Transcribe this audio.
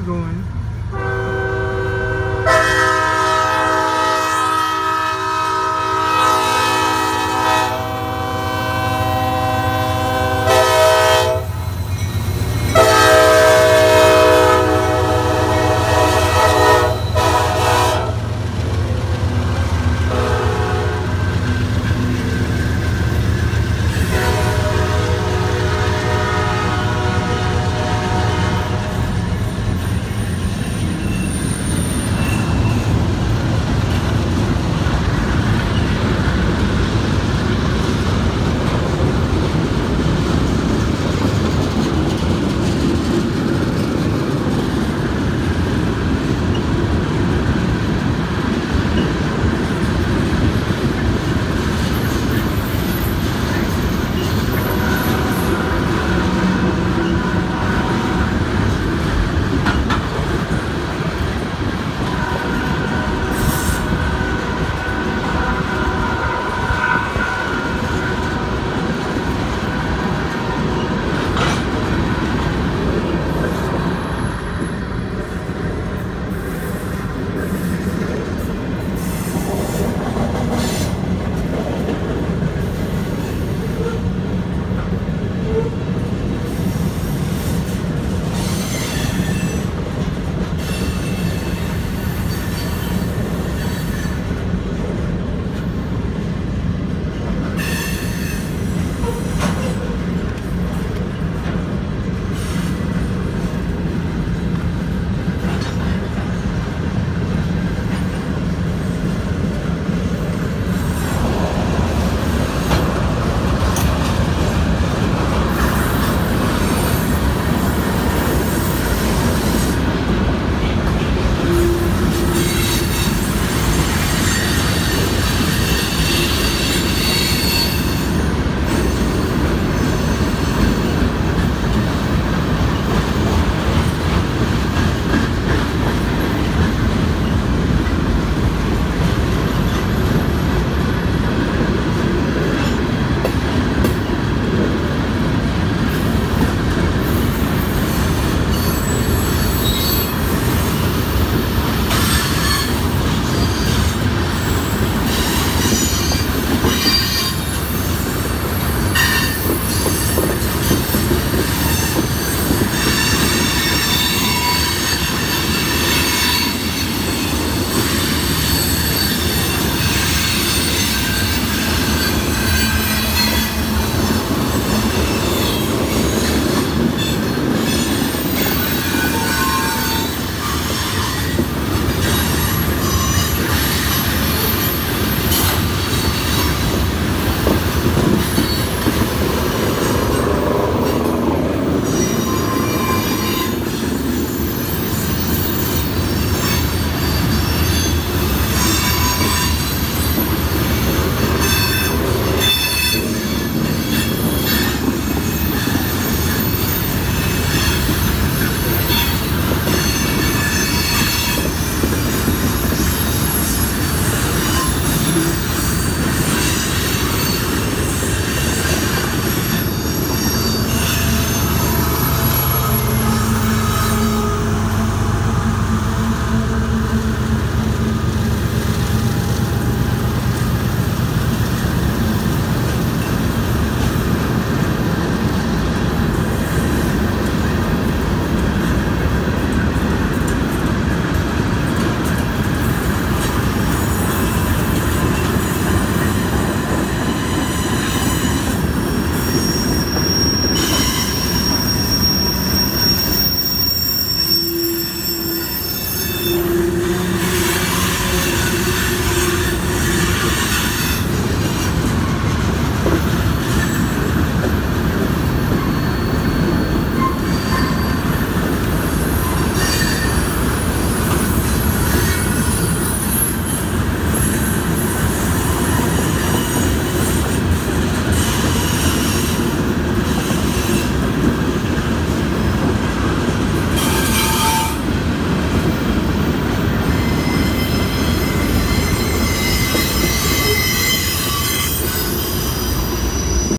you going?